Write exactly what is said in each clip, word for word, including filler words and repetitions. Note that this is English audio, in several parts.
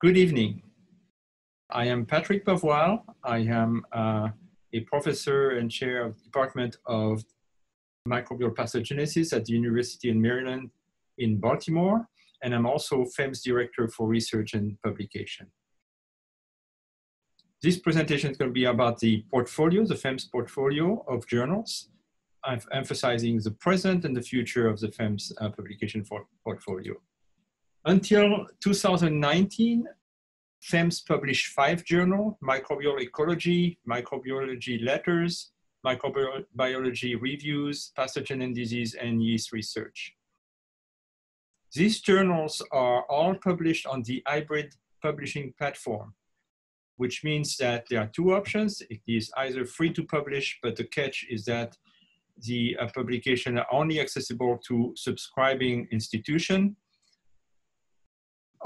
Good evening. I am Patrik Bavoil. I am uh, a professor and chair of the Department of Microbial Pathogenesis at the University of Maryland in Baltimore, and I'm also F E M S Director for Research and Publication. This presentation is going to be about the portfolio, the F E M S portfolio of journals, I'm emphasizing the present and the future of the F E M S uh, publication for portfolio. Until two thousand nineteen, F E M S published five journals: Microbial Ecology, Microbiology Letters, Microbiology Reviews, Pathogen and Disease, and Yeast Research. These journals are all published on the hybrid publishing platform, which means that there are two options. It is either free to publish, but the catch is that the uh, publications are only accessible to subscribing institutions,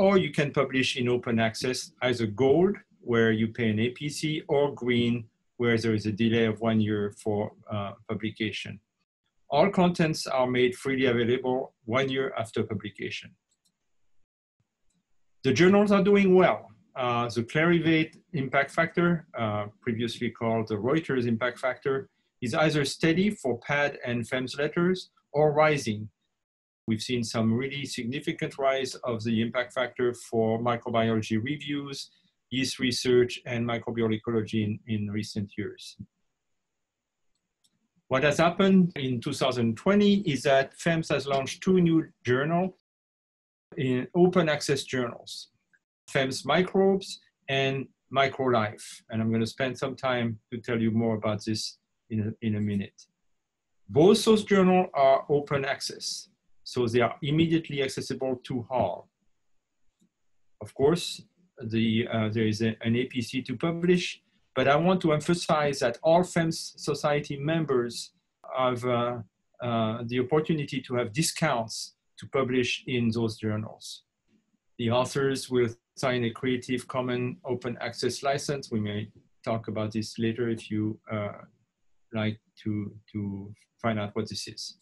or you can publish in open access, either gold, where you pay an A P C, or green, where there is a delay of one year for uh, publication. All contents are made freely available one year after publication. The journals are doing well. Uh, the Clarivate impact factor, uh, previously called the Reuters impact factor, is either steady for P A D and F E M S Letters or rising. We've seen some really significant rise of the impact factor for Microbiology Reviews, Yeast Research, and Microbial Ecology in, in recent years. What has happened in two thousand twenty is that F E M S has launched two new journals in open access journals, F E M S Microbes and MicroLife. And I'm going to spend some time to tell you more about this in a, in a minute. Both those journals are open access, so they are immediately accessible to all. Of course, the, uh, there is a, an A P C to publish, but I want to emphasize that all F E M S Society members have uh, uh, the opportunity to have discounts to publish in those journals. The authors will sign a Creative Commons open access license. We may talk about this later if you uh, like to, to find out what this is.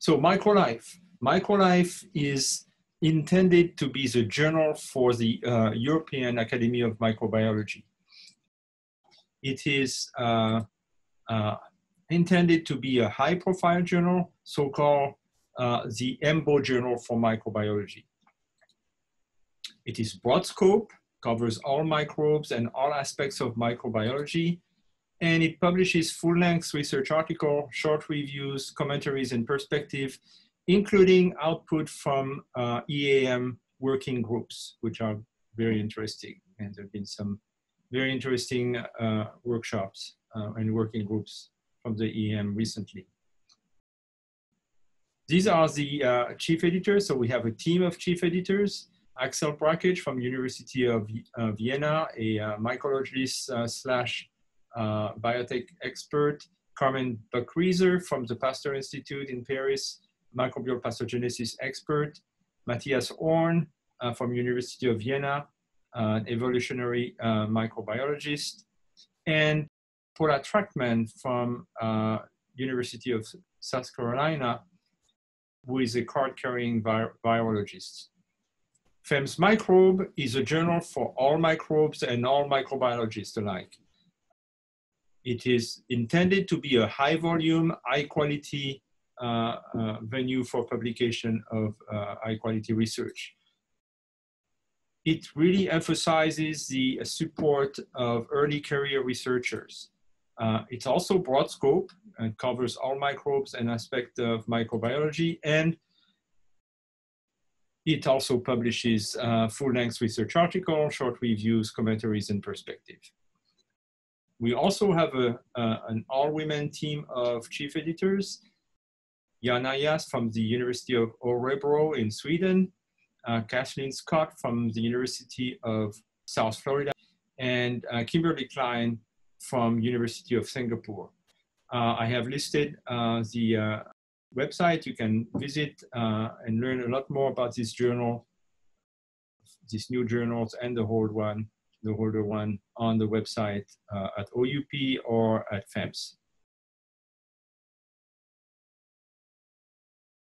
So MicroLife. MicroLife is intended to be the journal for the uh, European Academy of Microbiology. It is uh, uh, intended to be a high profile journal, so-called uh, the EMBO journal for microbiology. It is broad scope, covers all microbes and all aspects of microbiology, and it publishes full-length research articles, short reviews, commentaries, and perspective, including output from uh, E A M working groups, which are very interesting. And there have been some very interesting uh, workshops uh, and working groups from the E A M recently. These are the uh, chief editors. So we have a team of chief editors. Axel Brackage from University of uh, Vienna, a uh, microbiologist uh, slash Uh, biotech expert, Carmen Buchreaser from the Pasteur Institute in Paris, microbial pathogenesis expert, Matthias Horn uh, from University of Vienna, uh, an evolutionary uh, microbiologist, and Paula Trachman from uh, University of South Carolina, who is a card-carrying vi virologist. F E M S Microbe is a journal for all microbes and all microbiologists alike. It is intended to be a high volume, high quality uh, uh, venue for publication of uh, high quality research. It really emphasizes the support of early career researchers. Uh, it's also broad scope and covers all microbes and aspects of microbiology, and it also publishes uh, full-length research articles, short reviews, commentaries, and perspective. We also have a, uh, an all-women team of chief editors. Jana Jas from the University of Orebro in Sweden, uh, Kathleen Scott from the University of South Florida, and uh, Kimberly Klein from University of Singapore. Uh, I have listed uh, the uh, website. You can visit uh, and learn a lot more about this journal, these new journals, and the whole one. the older one on the website uh, at O U P or at F E M S.